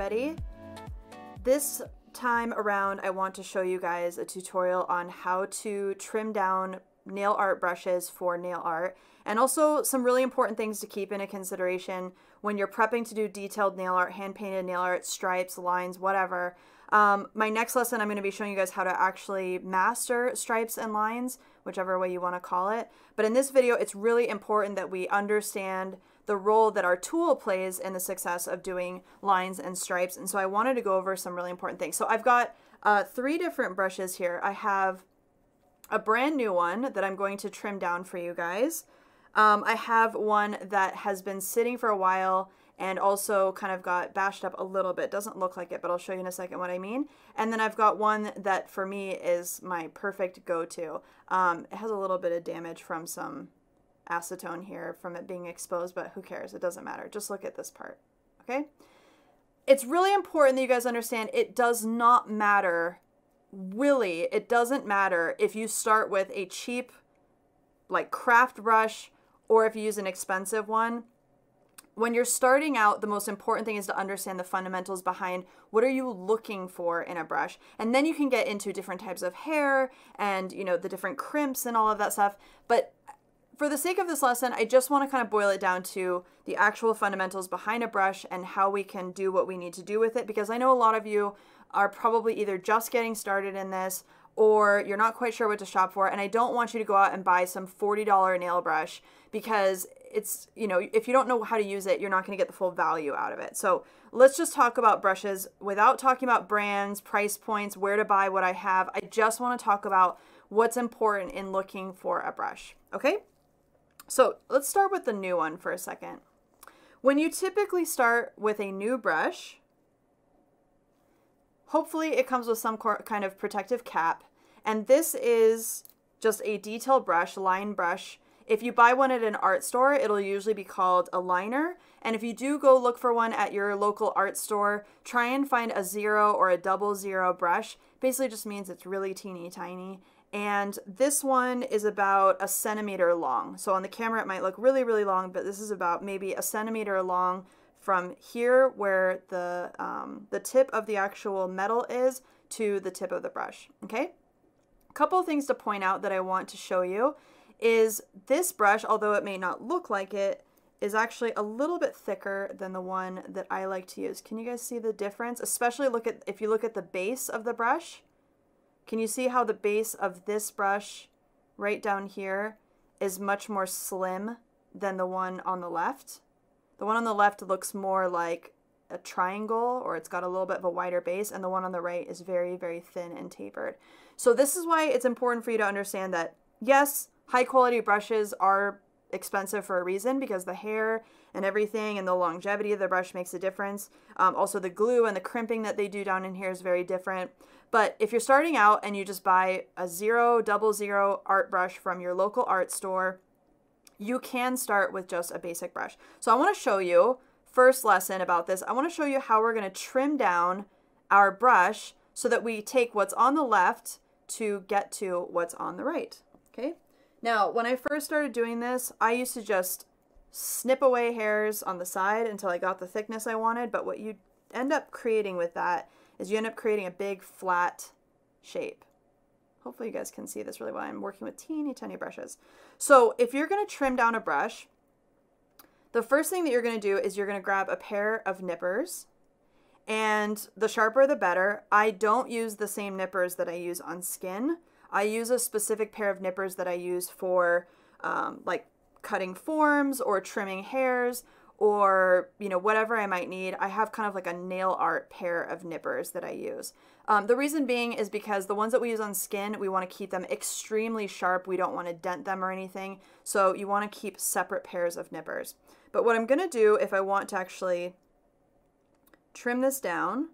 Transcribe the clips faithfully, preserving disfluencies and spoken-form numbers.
everybody. This time around, I want to show you guys a tutorial on how to trim down nail art brushes for nail art, and also some really important things to keep into consideration when you're prepping to do detailed nail art, hand-painted nail art, stripes, lines, whatever. Um, my next lesson, I'm going to be showing you guys how to actually master stripes and lines, whichever way you want to call it. But in this video, it's really important that we understand the role that our tool plays in the success of doing lines and stripes. And so I wanted to go over some really important things. So I've got uh, three different brushes here. I have a brand new one that I'm going to trim down for you guys. Um, I have one that has been sitting for a while and also kind of got bashed up a little bit. Doesn't look like it, but I'll show you in a second what I mean. And then I've got one that for me is my perfect go-to. Um, it has a little bit of damage from some acetone here from it being exposed, but who cares? It doesn't matter. Just look at this part, okay? It's really important that you guys understand it does not matter Willy, it doesn't matter if you start with a cheap, like craft brush, or if you use an expensive one. When you're starting out, the most important thing is to understand the fundamentals behind what are you looking for in a brush. And then you can get into different types of hair and, you know, the different crimps and all of that stuff. But for the sake of this lesson, I just want to kind of boil it down to the actual fundamentals behind a brush and how we can do what we need to do with it, because I know a lot of you are probably either just getting started in this or you're not quite sure what to shop for. And I don't want you to go out and buy some forty dollar nail brush, because it's, you know, if you don't know how to use it, you're not going to get the full value out of it. So let's just talk about brushes without talking about brands, price points, where to buy what I have. I just want to talk about what's important in looking for a brush. Okay. So let's start with the new one for a second. When you typically start with a new brush, hopefully it comes with some kind of protective cap, and this is just a detail brush, line brush. If you buy one at an art store, it'll usually be called a liner, and if you do go look for one at your local art store, try and find a zero or a double zero brush. Basically just means it's really teeny tiny, and this one is about a centimeter long. So on the camera it might look really, really long, but this is about maybe a centimeter long from here where the, um, the tip of the actual metal is to the tip of the brush, okay? A couple of things to point out that I want to show you is this brush, although it may not look like it, is actually a little bit thicker than the one that I like to use. Can you guys see the difference? Especially look at, if you look at the base of the brush, can you see how the base of this brush right down here is much more slim than the one on the left? The one on the left looks more like a triangle, or it's got a little bit of a wider base, and the one on the right is very, very thin and tapered. So this is why it's important for you to understand that, yes, high quality brushes are expensive for a reason, because the hair and everything and the longevity of the brush makes a difference. Um, also the glue and the crimping that they do down in here is very different. But if you're starting out and you just buy a zero, double zero art brush from your local art store, you can start with just a basic brush. So I want to show you, first lesson about this, I want to show you how we're going to trim down our brush so that we take what's on the left to get to what's on the right, okay? Now, when I first started doing this, I used to just snip away hairs on the side until I got the thickness I wanted, but what you end up creating with that is you end up creating a big flat shape. Hopefully you guys can see this really well. I'm working with teeny tiny brushes. So if you're going to trim down a brush, the first thing that you're going to do is you're going to grab a pair of nippers, and the sharper the better. I don't use the same nippers that I use on skin. I use a specific pair of nippers that I use for um, like cutting forms or trimming hairs, or, you know, whatever I might need. I have kind of like a nail art pair of nippers that I use. Um, the reason being is because the ones that we use on skin, we want to keep them extremely sharp. We don't want to dent them or anything. So you want to keep separate pairs of nippers. But what I'm going to do if I want to actually trim this down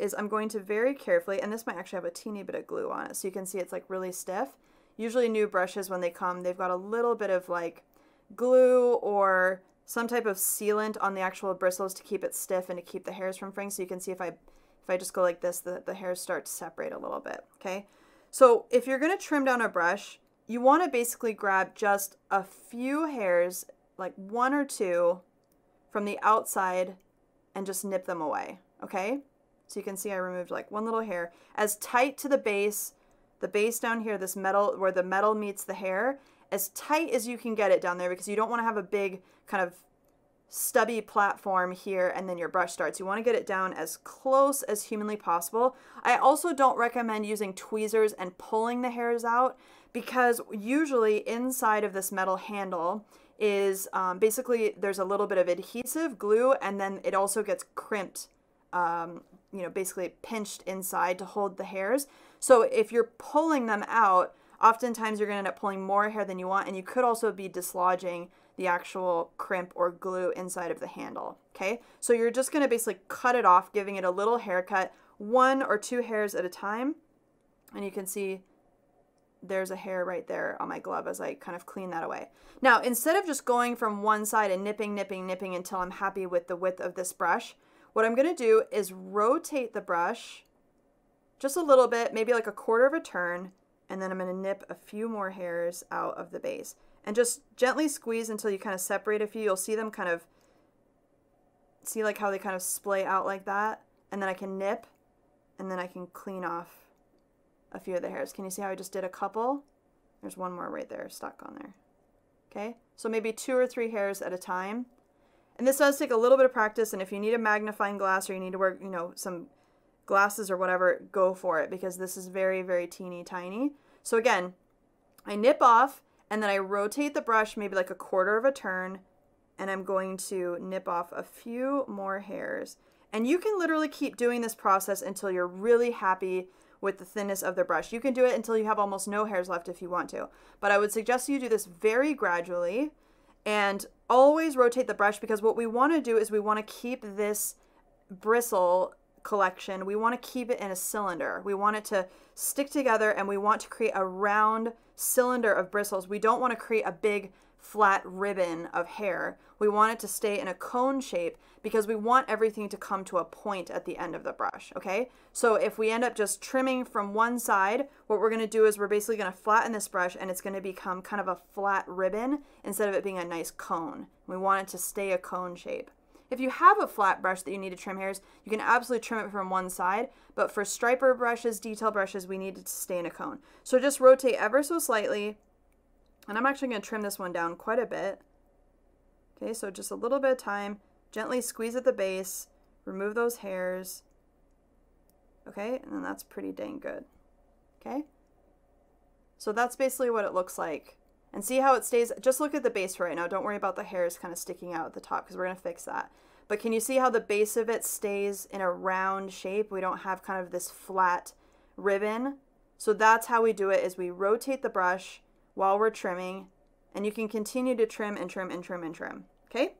is I'm going to very carefully, and this might actually have a teeny bit of glue on it, so you can see it's like really stiff. Usually new brushes when they come, they've got a little bit of like glue or some type of sealant on the actual bristles to keep it stiff and to keep the hairs from fraying. So you can see if I if I just go like this, the, the hairs start to separate a little bit, okay? So if you're gonna trim down a brush, you wanna basically grab just a few hairs, like one or two from the outside, and just nip them away, okay? So you can see I removed like one little hair. As tight to the base, the base down here, this metal, where the metal meets the hair, as tight as you can get it down there, because you don't want to have a big kind of stubby platform here and then your brush starts. You want to get it down as close as humanly possible. I also don't recommend using tweezers and pulling the hairs out, because usually inside of this metal handle is um, basically there's a little bit of adhesive glue, and then it also gets crimped, um, you know, basically pinched inside to hold the hairs. So if you're pulling them out, oftentimes you're going to end up pulling more hair than you want, and you could also be dislodging the actual crimp or glue inside of the handle, okay? So you're just going to basically cut it off, giving it a little haircut, one or two hairs at a time. And you can see there's a hair right there on my glove as I kind of clean that away. Now, instead of just going from one side and nipping, nipping, nipping until I'm happy with the width of this brush, what I'm going to do is rotate the brush just a little bit, maybe like a quarter of a turn, and then I'm going to nip a few more hairs out of the base. And just gently squeeze until you kind of separate a few. You'll see them kind of, see like how they kind of splay out like that. And then I can nip, and then I can clean off a few of the hairs. Can you see how I just did a couple? There's one more right there stuck on there. Okay, so maybe two or three hairs at a time. And this does take a little bit of practice, and if you need a magnifying glass or you need to wear, you know, some glasses or whatever, go for it, because this is very, very teeny tiny. So again, I nip off, and then I rotate the brush maybe like a quarter of a turn, and I'm going to nip off a few more hairs. And you can literally keep doing this process until you're really happy with the thinness of the brush. You can do it until you have almost no hairs left if you want to. But I would suggest you do this very gradually, and always rotate the brush, because what we want to do is we want to keep this bristle collection, we want to keep it in a cylinder. We want it to stick together, and we want to create a round cylinder of bristles. We don't want to create a big flat ribbon of hair. We want it to stay in a cone shape, because we want everything to come to a point at the end of the brush, okay? So if we end up just trimming from one side, what we're going to do is we're basically going to flatten this brush, and it's going to become kind of a flat ribbon instead of it being a nice cone. We want it to stay a cone shape. If you have a flat brush that you need to trim hairs, you can absolutely trim it from one side, but for striper brushes, detail brushes, we need it to stay in a cone. So just rotate ever so slightly, and I'm actually going to trim this one down quite a bit. Okay, so just a little bit of time, gently squeeze at the base, remove those hairs, okay, and then that's pretty dang good, okay? So that's basically what it looks like. And see how it stays? Just look at the base for right now. Don't worry about the hairs kind of sticking out at the top, because we're going to fix that. But can you see how the base of it stays in a round shape? We don't have kind of this flat ribbon. So that's how we do it, is we rotate the brush while we're trimming. And you can continue to trim and trim and trim and trim. Okay?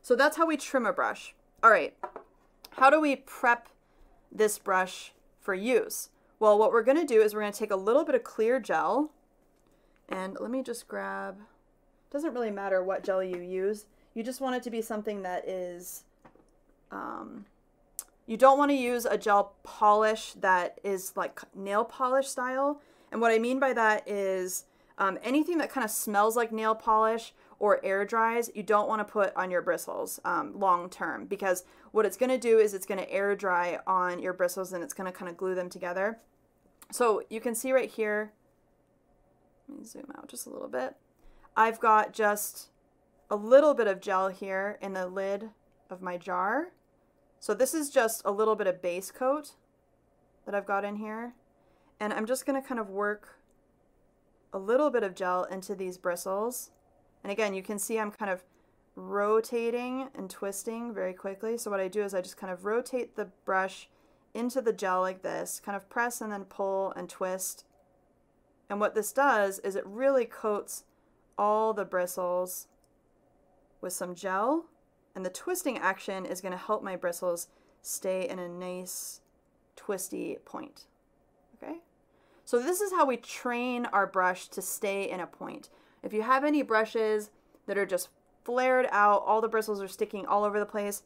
So that's how we trim a brush. All right. How do we prep this brush for use? Well, what we're going to do is we're going to take a little bit of clear gel. And let me just grab, doesn't really matter what gel you use. You just want it to be something that is, um, you don't want to use a gel polish that is like nail polish style. And what I mean by that is um, anything that kind of smells like nail polish or air dries, you don't want to put on your bristles um, long term, because what it's going to do is it's going to air dry on your bristles, and it's going to kind of glue them together. So you can see right here, let me zoom out just a little bit. I've got just a little bit of gel here in the lid of my jar. So this is just a little bit of base coat that I've got in here. And I'm just going to kind of work a little bit of gel into these bristles. And again, you can see I'm kind of rotating and twisting very quickly. So what I do is I just kind of rotate the brush into the gel like this, kind of press and then pull and twist. And what this does is it really coats all the bristles with some gel, and the twisting action is going to help my bristles stay in a nice twisty point. Okay? So this is how we train our brush to stay in a point. If you have any brushes that are just flared out, all the bristles are sticking all over the place,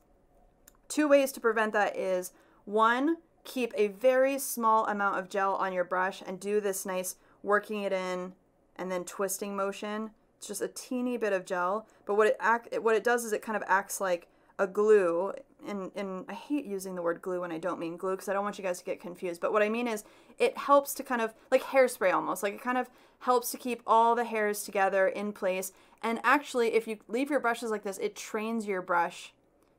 two ways to prevent that is, one, keep a very small amount of gel on your brush and do this nice working it in and then twisting motion. It's just a teeny bit of gel, but what it act, what it does is it kind of acts like a glue, and, and I hate using the word glue when I don't mean glue because I don't want you guys to get confused, but what I mean is it helps to kind of, like hairspray almost, like it kind of helps to keep all the hairs together in place. And actually, if you leave your brushes like this, it trains your brush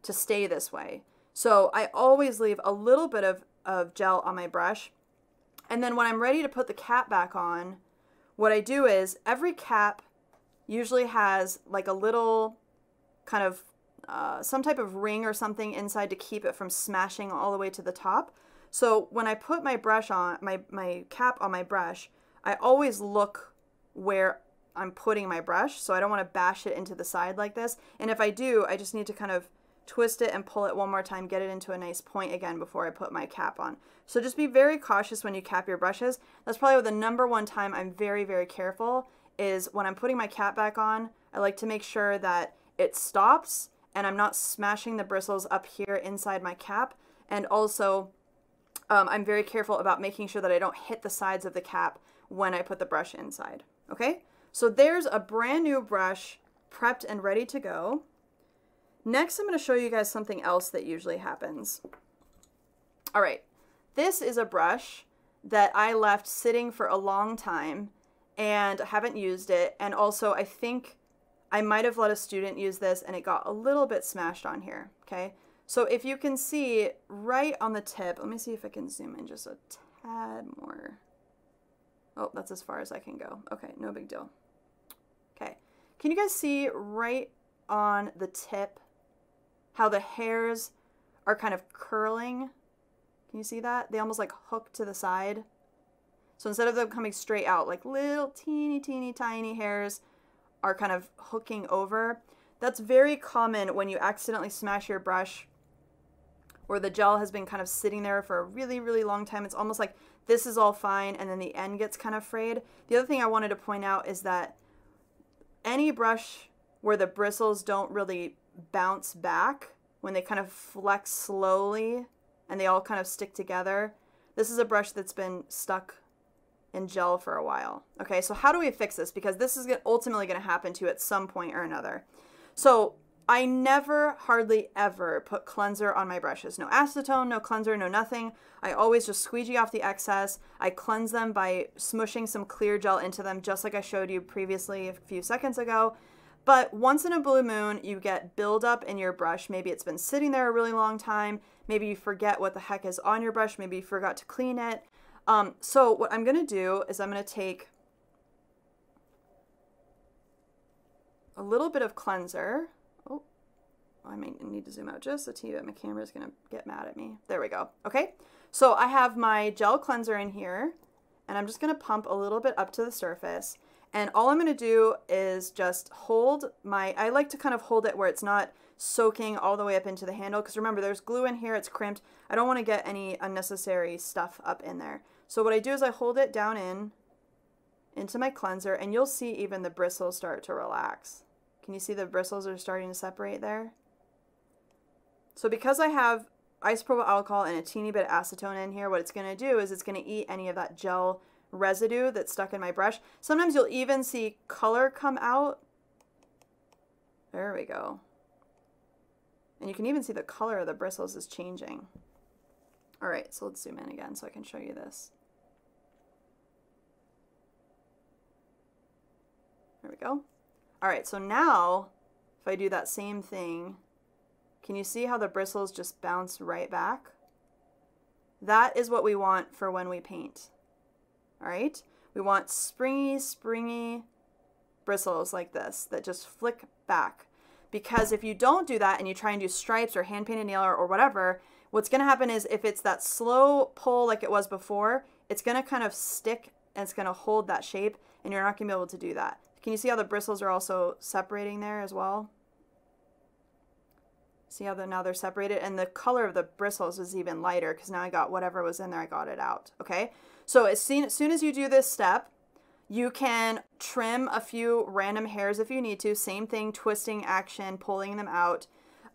to stay this way. So I always leave a little bit of, of gel on my brush. And then when I'm ready to put the cap back on, what I do is every cap usually has like a little kind of uh, some type of ring or something inside to keep it from smashing all the way to the top. So when I put my brush on, my, my cap on my brush, I always look where I'm putting my brush. So I don't want to bash it into the side like this. And if I do, I just need to kind of twist it and pull it one more time, get it into a nice point again before I put my cap on. So just be very cautious when you cap your brushes. That's probably the number one time I'm very, very careful is when I'm putting my cap back on. I like to make sure that it stops and I'm not smashing the bristles up here inside my cap. And also um, I'm very careful about making sure that I don't hit the sides of the cap when I put the brush inside. Okay, so there's a brand new brush prepped and ready to go. Next, I'm going to show you guys something else that usually happens. All right, this is a brush that I left sitting for a long time and I haven't used it. And also I think I might have let a student use this and it got a little bit smashed on here. Okay, so if you can see right on the tip, let me see if I can zoom in just a tad more. Oh, that's as far as I can go. Okay, no big deal. Okay, can you guys see right on the tip how the hairs are kind of curling? Can you see that? They almost like hook to the side. So instead of them coming straight out, like little teeny, teeny, tiny hairs are kind of hooking over. That's very common when you accidentally smash your brush or the gel has been kind of sitting there for a really, really long time. It's almost like this is all fine and then the end gets kind of frayed. The other thing I wanted to point out is that any brush where the bristles don't really bounce back, when they kind of flex slowly and they all kind of stick together, this is a brush that's been stuck in gel for a while. Okay, so how do we fix this? Because this is ultimately gonna happen to you at some point or another. So I never, hardly ever put cleanser on my brushes. No acetone, no cleanser, no nothing. I always just squeegee off the excess. I cleanse them by smushing some clear gel into them, just like I showed you previously a few seconds ago. But once in a blue moon, you get buildup in your brush. Maybe it's been sitting there a really long time. Maybe you forget what the heck is on your brush. Maybe you forgot to clean it. Um, so what I'm gonna do is I'm gonna take a little bit of cleanser. Oh, I may need to zoom out just a tee bit. My camera's gonna get mad at me. There we go, okay? So I have my gel cleanser in here and I'm just gonna pump a little bit up to the surface. And all I'm gonna do is just hold my, I like to kind of hold it where it's not soaking all the way up into the handle, because remember there's glue in here, it's crimped. I don't wanna get any unnecessary stuff up in there. So what I do is I hold it down in, into my cleanser, and you'll see even the bristles start to relax. Can you see the bristles are starting to separate there? So because I have isopropyl alcohol and a teeny bit of acetone in here, what it's gonna do is it's gonna eat any of that gel residue that's stuck in my brush. Sometimes you'll even see color come out. There we go. And you can even see the color of the bristles is changing. All right, so let's zoom in again so I can show you this. There we go. All right, so now if I do that same thing, can you see how the bristles just bounce right back? That is what we want for when we paint. All right, we want springy, springy bristles like this that just flick back. Because if you don't do that and you try and do stripes or hand painted nail or, or whatever, what's gonna happen is if it's that slow pull like it was before, it's gonna kind of stick and it's gonna hold that shape and you're not gonna be able to do that. Can you see how the bristles are also separating there as well? See how they're, now they're separated, and the color of the bristles is even lighter because now I got whatever was in there, I got it out, okay? So as soon, as soon as you do this step, you can trim a few random hairs if you need to. Same thing, twisting action, pulling them out.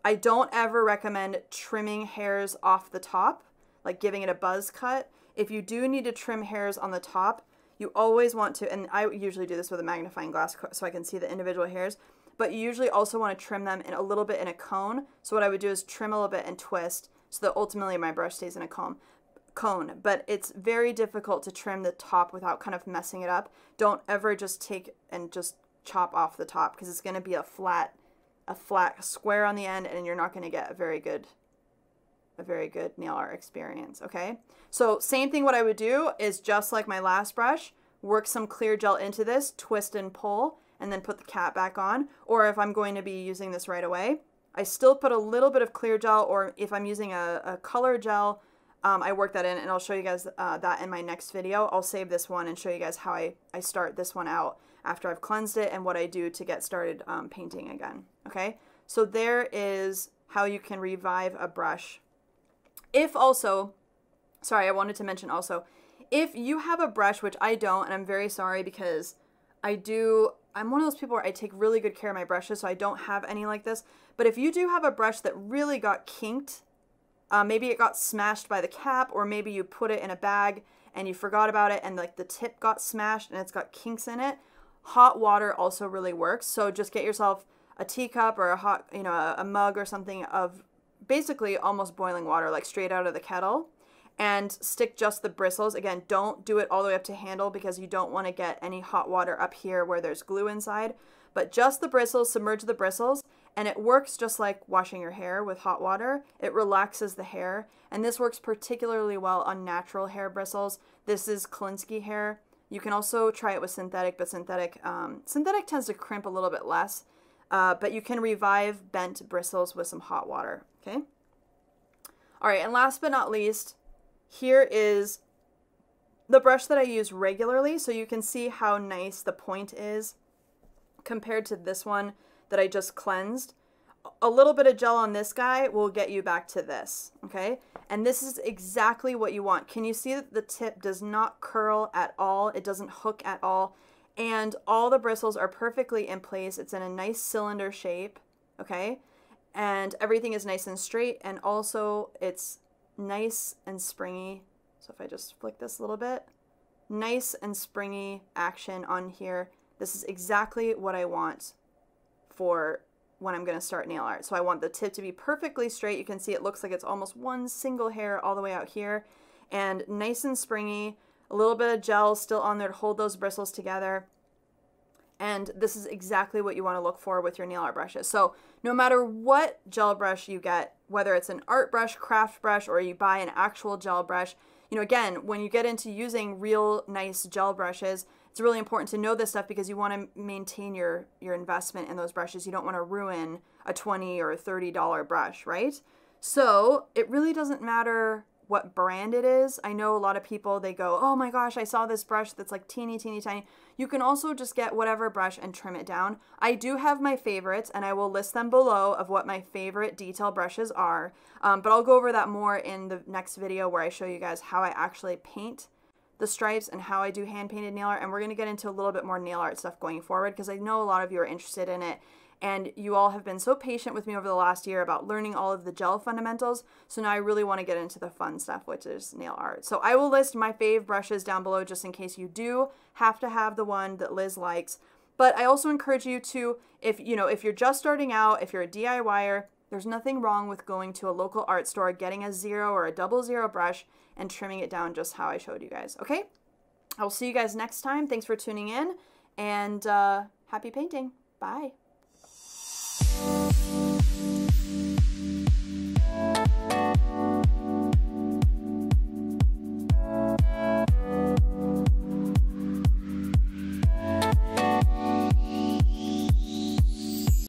I don't ever recommend trimming hairs off the top, like giving it a buzz cut. If you do need to trim hairs on the top, you always want to, and I usually do this with a magnifying glass so I can see the individual hairs, but you usually also want to trim them in a little bit in a cone. So what I would do is trim a little bit and twist so that ultimately my brush stays in a comb. cone, but it's very difficult to trim the top without kind of messing it up. Don't ever just take and just chop off the top, because it's going to be a flat, a flat square on the end, and you're not going to get a very good, a very good nail art experience. Okay. So same thing. What I would do is, just like my last brush, work some clear gel into this, twist and pull, and then put the cap back on. Or if I'm going to be using this right away, I still put a little bit of clear gel, or if I'm using a, a color gel, Um, I work that in, and I'll show you guys uh, that in my next video. I'll save this one and show you guys how I, I start this one out after I've cleansed it and what I do to get started um, painting again. Okay, so there is how you can revive a brush. If also, sorry, I wanted to mention also, if you have a brush, which I don't, and I'm very sorry because I do, I'm one of those people where I take really good care of my brushes, so I don't have any like this. But if you do have a brush that really got kinked, Uh, maybe it got smashed by the cap, or maybe you put it in a bag and you forgot about it and like the tip got smashed and it's got kinks in it. Hot water also really works. So just get yourself a teacup or a hot, you know, a, a mug or something of basically almost boiling water, like straight out of the kettle, and stick just the bristles. Again, don't do it all the way up to handle because you don't want to get any hot water up here where there's glue inside, but just the bristles, submerge the bristles. And it works just like washing your hair with hot water. It relaxes the hair. And this works particularly well on natural hair bristles. This is Kolinsky hair. You can also try it with synthetic, but synthetic um, synthetic tends to crimp a little bit less. Uh, but you can revive bent bristles with some hot water, okay? All right, and last but not least, here is the brush that I use regularly. So you can see how nice the point is compared to this one that I just cleansed. A little bit of gel on this guy will get you back to this, okay? And this is exactly what you want. Can you see that the tip does not curl at all? It doesn't hook at all. And all the bristles are perfectly in place. It's in a nice cylinder shape, okay? And everything is nice and straight, and also it's nice and springy. So if I just flick this a little bit, nice and springy action on here. This is exactly what I want for when I'm going to start nail art. So I want the tip to be perfectly straight. You can see it looks like it's almost one single hair all the way out here, and nice and springy, a little bit of gel still on there to hold those bristles together. And this is exactly what you want to look for with your nail art brushes. So no matter what gel brush you get, whether it's an art brush, craft brush, or you buy an actual gel brush, you know, again, when you get into using real nice gel brushes, it's really important to know this stuff because you want to maintain your, your investment in those brushes. You don't want to ruin a twenty dollar or thirty dollar brush, right? So it really doesn't matter what brand it is. I know a lot of people, they go, oh my gosh, I saw this brush that's like teeny, teeny, tiny. You can also just get whatever brush and trim it down. I do have my favorites, and I will list them below of what my favorite detail brushes are. Um, but I'll go over that more in the next video where I show you guys how I actually paint the stripes and how I do hand-painted nail art, and we're going to get into a little bit more nail art stuff going forward because I know a lot of you are interested in it, and you all have been so patient with me over the last year about learning all of the gel fundamentals, so now I really want to get into the fun stuff, which is nail art. So I will list my fave brushes down below just in case you do have to have the one that Liz likes, but I also encourage you to, if you know, if you're just starting out, if you're a D I Y er, there's nothing wrong with going to a local art store, getting a zero or a double zero brush, and trimming it down just how I showed you guys, okay? I'll see you guys next time. Thanks for tuning in, and uh, happy painting. Bye.